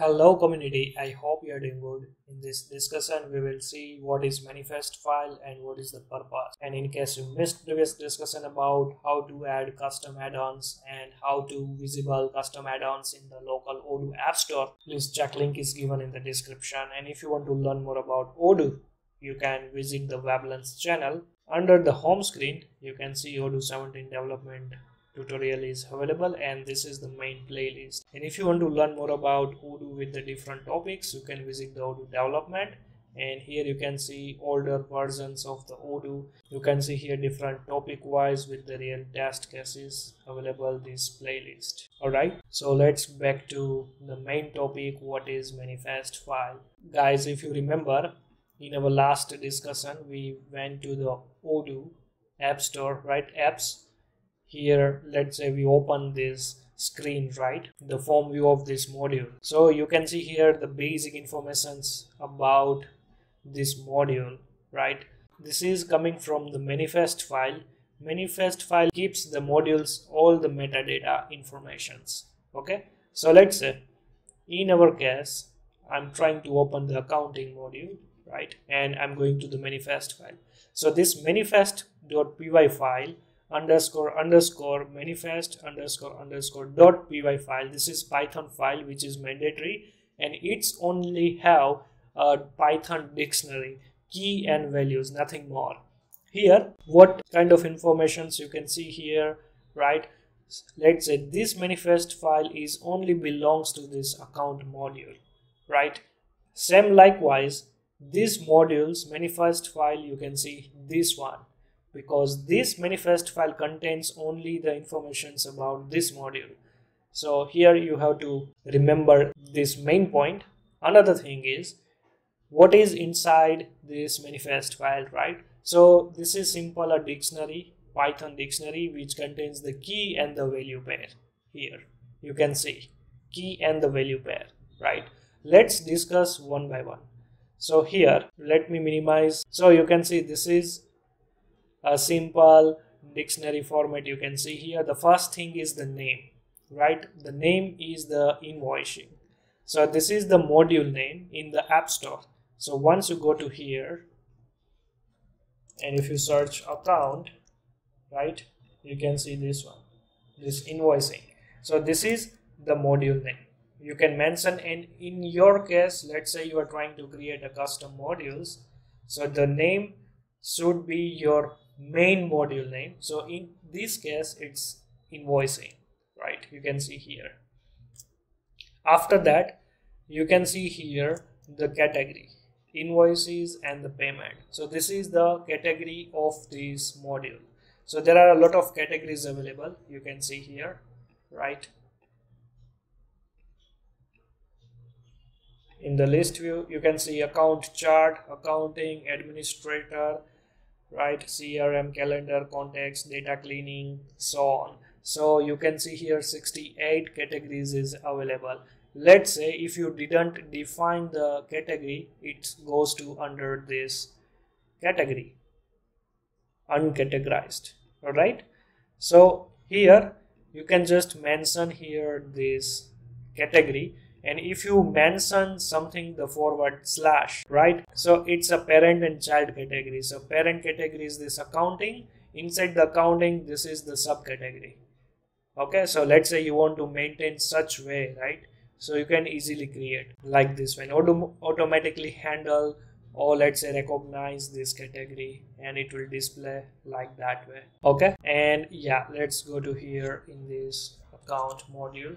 Hello community, I hope you are doing good. In this discussion we will see what is manifest file and what is the purpose. And in case you missed previous discussion about how to add custom add-ons and how to visible custom add-ons in the local Odoo app store, please check link is given in the description. And if you want to learn more about Odoo, you can visit the Weblearns channel. Under the home screen, you can see Odoo 17 development tutorial is available, and this is the main playlist. And if you want to learn more about Odoo with the different topics, you can visit the Odoo development, and here you can see older versions of the Odoo. You can see here different topic wise with the real test cases available this playlist. Alright, so let's back to the main topic, what is manifest file. Guys, if you remember, in our last discussion we went to the Odoo app store, right? Apps. Here let's say we open this screen, right, the form view of this module. So you can see here the basic informations about this module, right? This is coming from the manifest file. Manifest file keeps the modules all the metadata informations. Okay, so let's say in our case I'm trying to open the accounting module, right, and I'm going to the manifest file. So this manifest.py file __manifest__.py file, this is Python file which is mandatory, and it's only have a Python dictionary, key and values, nothing more. Here what kind of informations you can see here, right? Let's say this manifest file is only belongs to this account module, right? Same likewise this module's manifest file, you can see this one, because this manifest file contains only the informations about this module. So here you have to remember this main point. Another thing is what is inside this manifest file, right? So this is simple a dictionary, Python dictionary, which contains the key and the value pair. Here you can see key and the value pair, right? Let's discuss one by one. So here let me minimize. So you can see this is a simple dictionary format. You can see here the first thing is the name, right? The name is the invoicing. So this is the module name in the app store. So once you go to here and if you search account, right, you can see this one, this invoicing. So this is the module name. You can mention, and in your case let's say you are trying to create a custom modules, so the name should be your main module name. So in this case it's invoicing, right? You can see here. After that you can see here the category, invoices and the payment. So this is the category of this module. So there are a lot of categories available, you can see here, right? In the list view you can see account chart, accounting, administrator, right, CRM, calendar, contacts, data cleaning, so on. So you can see here 68 categories is available. Let's say if you didn't define the category, it goes to under this category, uncategorized. All right, so here you can just mention here this category, and if you mention something, the forward slash, right? So it's a parent and child category. So parent category is this accounting. Inside the accounting this is the subcategory. Okay, so let's say you want to maintain such way, right? So you can easily create like this one, automatically handle, or let's say recognize this category, and it will display like that way. Okay, and yeah, let's go to here in this account module.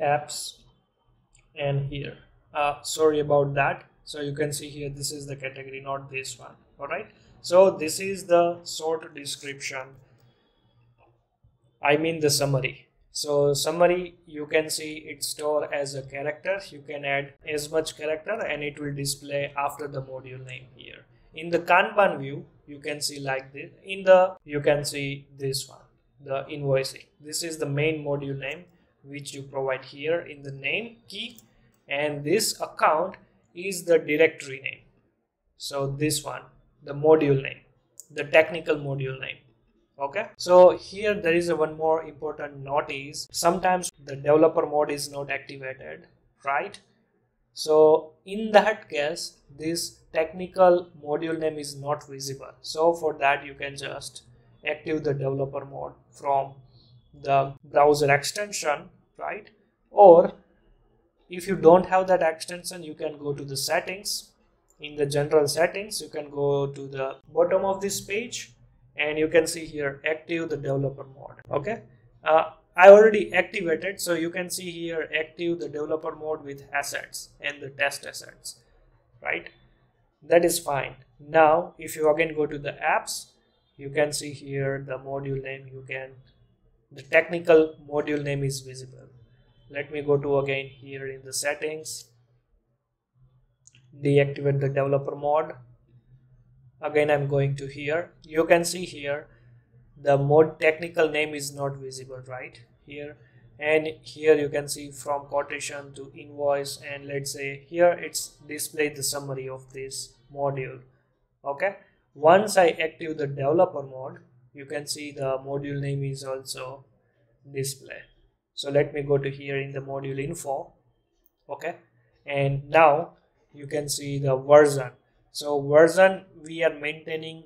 Apps, and here sorry about that. So you can see here this is the category, not this one. All right, so this is the short description, I mean the summary. So summary, you can see it store as a character. You can add as much character and it will display after the module name. Here in the Kanban view you can see like this. In the you can see this one, the invoicing, this is the main module name which you provide here in the name, key, and this account is the directory name. So this one, the module name, the technical module name. Okay, so here there is one more important notice. Sometimes the developer mode is not activated, right? So in that case, this technical module name is not visible. So for that, you can just active the developer mode from the browser extension, right? Or if you don't have that extension, you can go to the settings. In the general settings, you can go to the bottom of this page and you can see here active the developer mode. Okay, I already activated, so you can see here active the developer mode with assets and the test assets, right? That is fine. Now if you again go to the apps, you can see here the module name, the technical module name is visible. Let me go to again here in the settings, deactivate the developer mode. Again I'm going to here, you can see here the mode technical name is not visible right here, and here you can see from quotation to invoice, and let's say here it's displayed the summary of this module. Okay, once I active the developer mode, you can see the module name is also displayed. So let me go to here in the module info. Okay, and now you can see the version. So version we are maintaining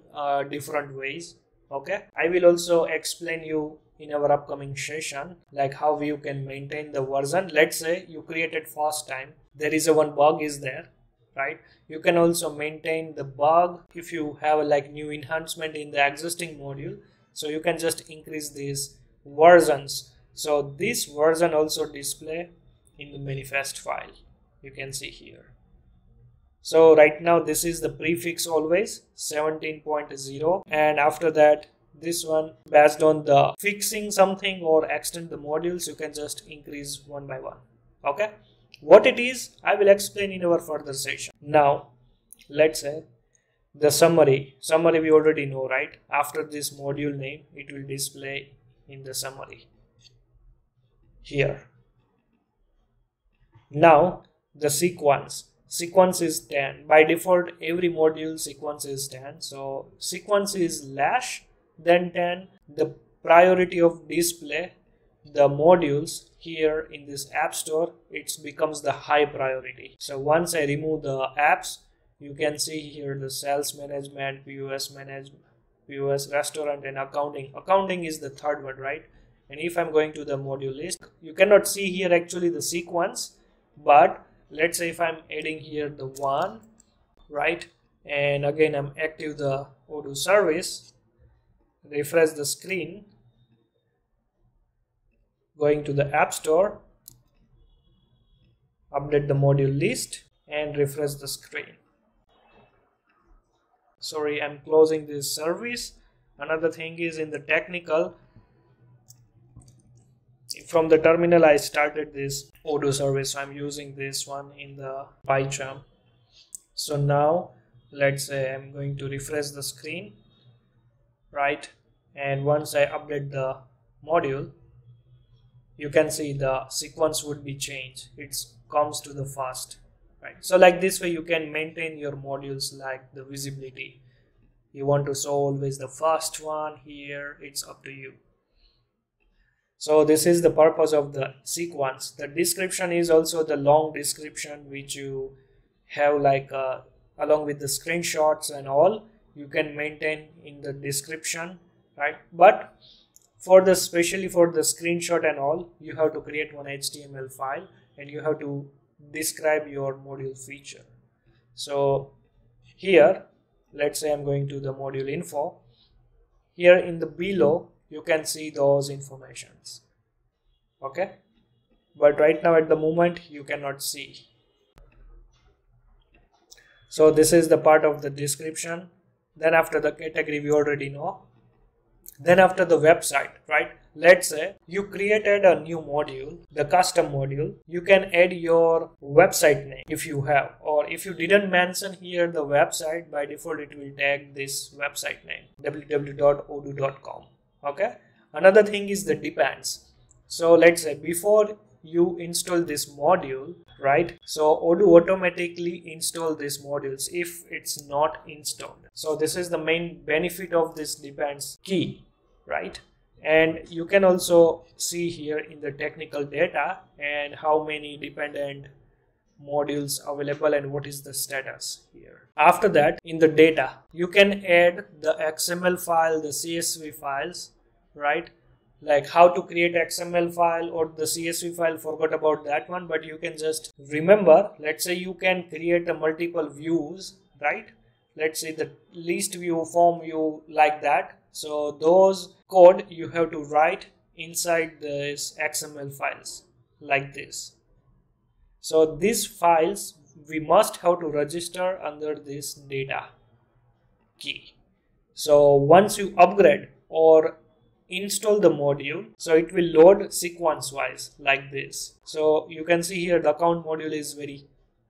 different ways. Okay, I will also explain you in our upcoming session like how you can maintain the version. Let's say you created first time, there is a one bug is there, right? You can also maintain the bug if you have like new enhancement in the existing module. So you can just increase these versions. So this version also display in the manifest file, you can see here. So right now this is the prefix always 17.0, and after that this one, based on the fixing something or extend the modules, you can just increase one by one. Okay, what it is I will explain in our further session. Now let's say the summary we already know, right? After this module name it will display in the summary here. Now the sequence is 10. By default every module sequence is 10, so sequence is # then 10. The priority of display the modules here in this app store, it becomes the high priority. So once I remove the apps, you can see here the sales management, POS management, POS restaurant, and accounting is the third one, right? And if I'm going to the module list, you cannot see here actually the sequence, but let's say if I'm adding here the one, right? And again I'm active the Odoo service, refresh the screen, going to the app store, update the module list and refresh the screen. Sorry, I'm closing this service. Another thing is in the technical, from the terminal I started this Odoo service, so I'm using this one in the PyCharm. So now let's say I'm going to refresh the screen, right? And once I update the module, you can see the sequence would be changed, it comes to the first, right? So like this way you can maintain your modules, like the visibility you want to show always the first one here, it's up to you. So this is the purpose of the sequence. The description is also the long description which you have like along with the screenshots and all, you can maintain in the description, right? But for the especially for the screenshot and all, you have to create one HTML file and you have to describe your module feature. So here let's say I'm going to the module info. Here in the below you can see those informations. Okay, but right now at the moment you cannot see. So this is the part of the description. Then after the category we already know. Then after the website, right? Let's say you created a new module, the custom module, you can add your website name if you have, or if you didn't mention here the website, by default it will tag this website name www.odoo.com. Okay, another thing is the depends. So let's say before you install this module, right, so Odoo automatically installs these modules if it's not installed. So this is the main benefit of this dependency key, right? And you can also see here in the technical data and how many dependent modules available and what is the status here. After that, in the data, you can add the XML file, the CSV files, right? Like how to create XML file or the CSV file, forgot about that one, but you can just remember, let's say you can create a multiple views, right? Let's say the list view, form view, like that. So those code you have to write inside this XML files like this. So these files we must have to register under this data key. So once you upgrade or install the module, so it will load sequence wise like this. So you can see here the account module is very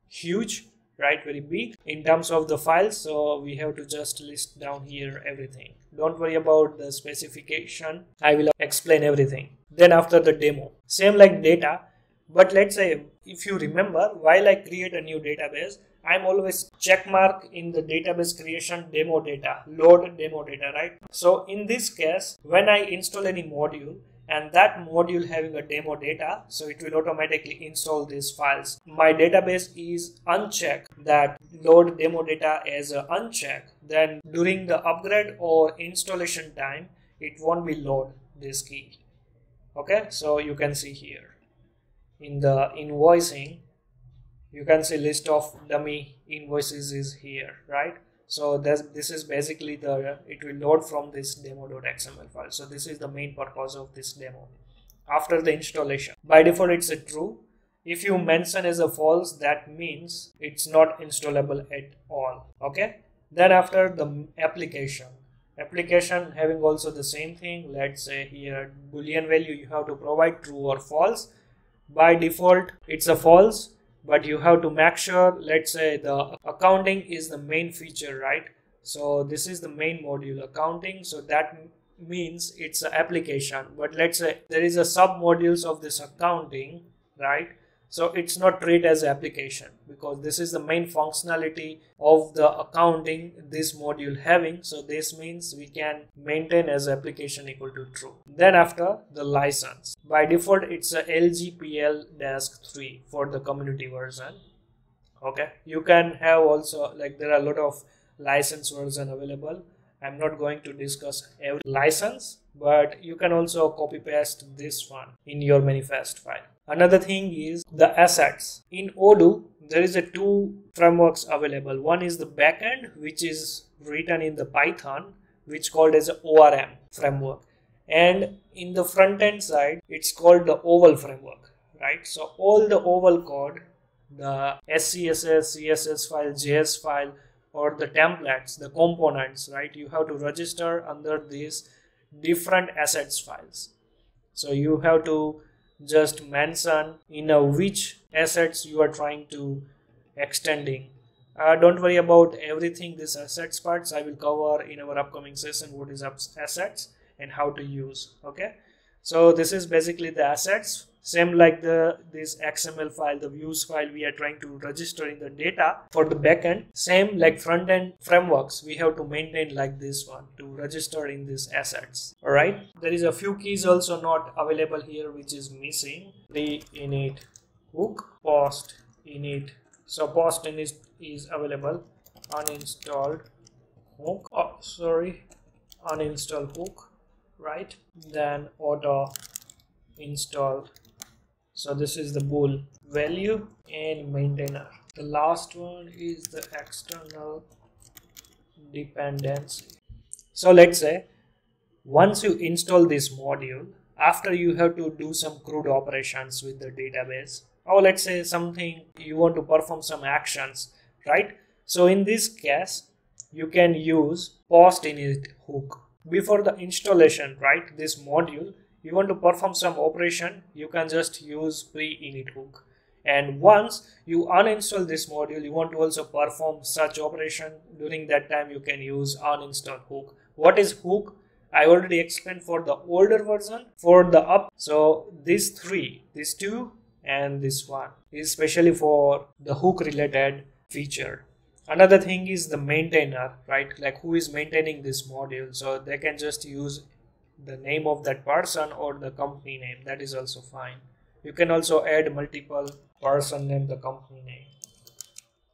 huge, right, very big in terms of the files, so we have to just list down here everything. Don't worry about the specification, I will explain everything. Then after the demo, same like data, but let's say if you remember, while I create a new database, I'm always check mark in the database creation demo data, load demo data, right? So in this case, when I install any module and that module having a demo data, so it will automatically install these files. My database is unchecked, that load demo data as unchecked, then during the upgrade or installation time, it won't be load this key. Okay, so you can see here in the invoicing, you can see list of dummy invoices is here, right? So this is basically the, it will load from this demo.xml file. So this is the main purpose of this demo. After the installation, by default it's a true. If you mention as a false, that means it's not installable at all. Okay. Then after the application, application having also the same thing. Let's say here boolean value you have to provide true or false. By default it's a false. But you have to make sure, let's say the accounting is the main feature, right? So this is the main module, accounting. So that means it's an application, but let's say there is a sub modules of this accounting, right? So it's not treated as application because this is the main functionality of the accounting this module having. So this means we can maintain as application equal to true. Then after the license, by default it's a LGPL-3 for the community version. Okay, you can have also, like there are a lot of license version available. I'm not going to discuss every license, but you can also copy paste this one in your manifest file. Another thing is the assets. In Odoo, there is a two frameworks available. One is the backend, which is written in the Python, which called as ORM framework. And in the front-end side, it's called the Owl framework, right? So all the Owl code, the SCSS, CSS file, JS file, or the templates, the components, right? You have to register under these different assets files. So you have to just mention in which assets you are trying to extending. Don't worry about everything this assets parts. I will cover in our upcoming session what is assets and how to use. Okay, so this is basically the assets, same like this XML file, the views file we are trying to register in the data for the backend. Same like front end frameworks, we have to maintain like this one to register in these assets. All right, there is a few keys also not available here, which is missing: the init hook, post init. So post init is available, uninstalled hook. Oh, sorry, uninstall hook, right? Then auto install. So this is the bool value and maintainer. The last one is the external dependency. So let's say once you install this module, after you have to do some crude operations with the database, or let's say something you want to perform some actions, right? So in this case, you can use post init hook. Before the installation, right, this module, you want to perform some operation, you can just use pre-init hook. And once you uninstall this module, you want to also perform such operation, during that time you can use uninstall hook. What is hook? I already explained for the older version, for the up. So these two and this one, especially for the hook related feature. Another thing is the maintainer, right? Like who is maintaining this module, so they can just use the name of that person or the company name. That is also fine. You can also add multiple person name, the company name,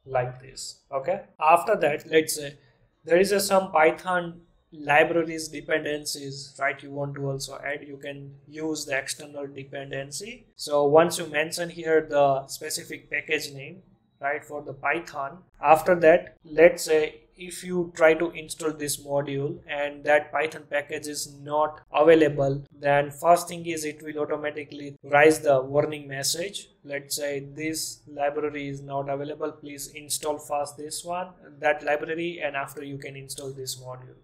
like this. Okay, after that, let's say there is some Python libraries dependencies, right? You want to also add, you can use the external dependency. So once you mention here the specific package name, right, for the Python, after that, let's say if you try to install this module and that Python package is not available, then first thing is it will automatically raise the warning message. Let's say this library is not available, please install first this one, that library, and after you can install this module.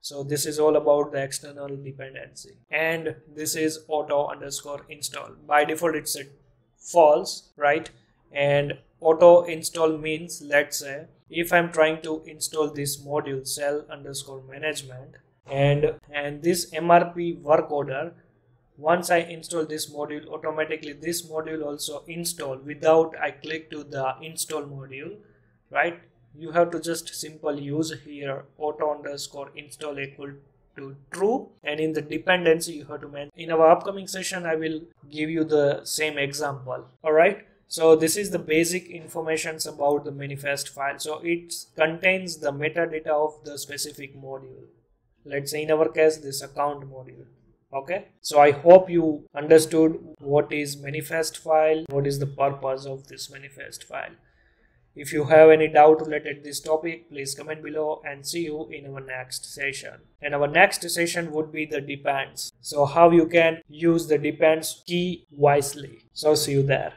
So this is all about the external dependency, and this is auto_install. By default it's false, right? And auto install means, let's say if I'm trying to install this module cell_management and this MRP work order, once I install this module, automatically this module also install without I click to the install module, right? You have to just simple use here auto_install equal to true, and in the dependency you have to mention. In our upcoming session I will give you the same example. All right, so this is the basic information about the manifest file. So it contains the metadata of the specific module. Let's say in our case this account module. Okay, so I hope you understood what is manifest file, what is the purpose of this manifest file. If you have any doubt related to this topic, please comment below, and see you in our next session. And our next session would be the depends. So how you can use the depends key wisely. So see you there.